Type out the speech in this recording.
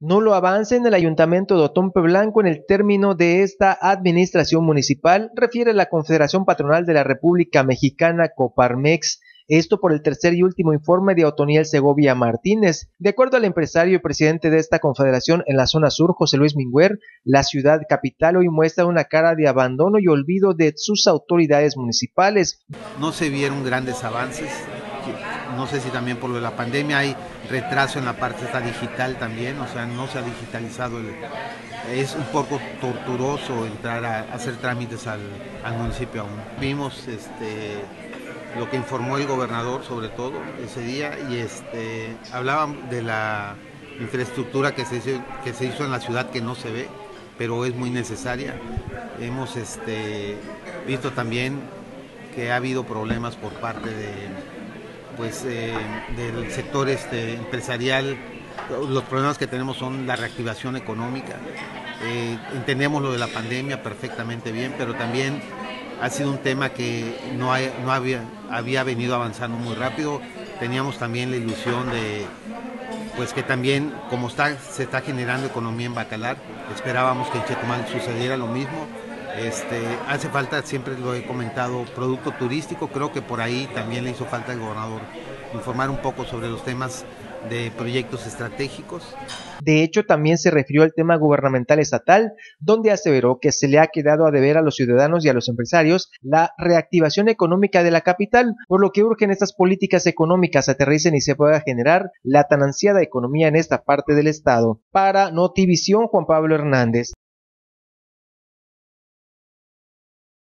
no lo avanza en el ayuntamiento de Otompe Blanco en el término de esta administración municipal, refiere la Confederación Patronal de la República Mexicana, Coparmex. Esto por el tercer y último informe de Otoniel Segovia Martínez. De acuerdo al empresario y presidente de esta confederación en la zona sur, José Luis Mingüer, la ciudad capital hoy muestra una cara de abandono y olvido de sus autoridades municipales. No se vieron grandes avances, no sé si también por lo de la pandemia hay retraso en la parte esta digital también, o sea, no se ha digitalizado, es un poco torturoso entrar a hacer trámites al municipio aún. Vimos lo que informó el gobernador sobre todo ese día y hablaban de la infraestructura que se hizo en la ciudad que no se ve, pero es muy necesaria. Hemos visto también que ha habido problemas por parte del sector empresarial. Los problemas que tenemos son la reactivación económica. Entendemos lo de la pandemia perfectamente bien, pero también ha sido un tema que no había venido avanzando muy rápido. Teníamos también la ilusión de que también, como se está generando economía en Bacalar, esperábamos que en Chetumal sucediera lo mismo. Hace falta, siempre lo he comentado, producto turístico. Creo que por ahí también le hizo falta al gobernador informar un poco sobre los temas de proyectos estratégicos. De hecho, también se refirió al tema gubernamental estatal, donde aseveró que se le ha quedado a deber a los ciudadanos y a los empresarios la reactivación económica de la capital, por lo que urgen estas políticas económicas aterricen y se pueda generar la tan ansiada economía en esta parte del estado. Para Notivisión, Juan Pablo Hernández.